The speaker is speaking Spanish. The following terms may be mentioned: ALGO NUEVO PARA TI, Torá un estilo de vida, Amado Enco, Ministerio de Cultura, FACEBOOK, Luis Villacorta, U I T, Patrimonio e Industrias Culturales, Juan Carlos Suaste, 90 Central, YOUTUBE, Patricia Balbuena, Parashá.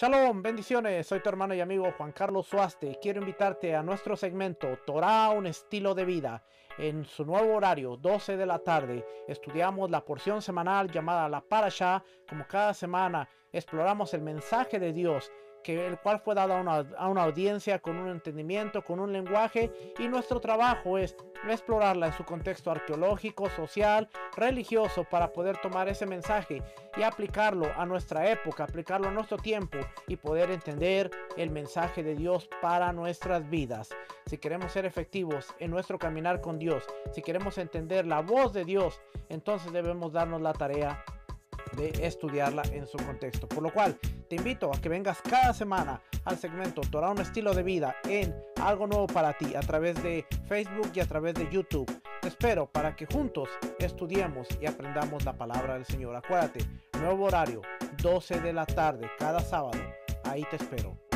Shalom, bendiciones, soy tu hermano y amigo Juan Carlos Suaste. Quiero invitarte a nuestro segmento Torá un estilo de vida. En su nuevo horario, 12 de la tarde, estudiamos la porción semanal llamada la Parashá. Como cada semana, exploramos el mensaje de Dios, el cual fue dado a una audiencia con un entendimiento, con un lenguaje, y nuestro trabajo es explorarla en su contexto arqueológico, social, religioso, para poder tomar ese mensaje y aplicarlo a nuestra época, aplicarlo a nuestro tiempo y poder entender el mensaje de Dios para nuestras vidas. Si queremos ser efectivos en nuestro caminar con Dios, si queremos entender la voz de Dios, entonces debemos darnos la tarea de estudiarla en su contexto. Por lo cual, te invito a que vengas cada semana al segmento Torá un estilo de vida en Algo Nuevo para Ti, a través de Facebook y a través de YouTube. Te espero para que juntos estudiemos y aprendamos la palabra del Señor. Acuérdate, nuevo horario, 12 de la tarde, cada sábado. Ahí te espero.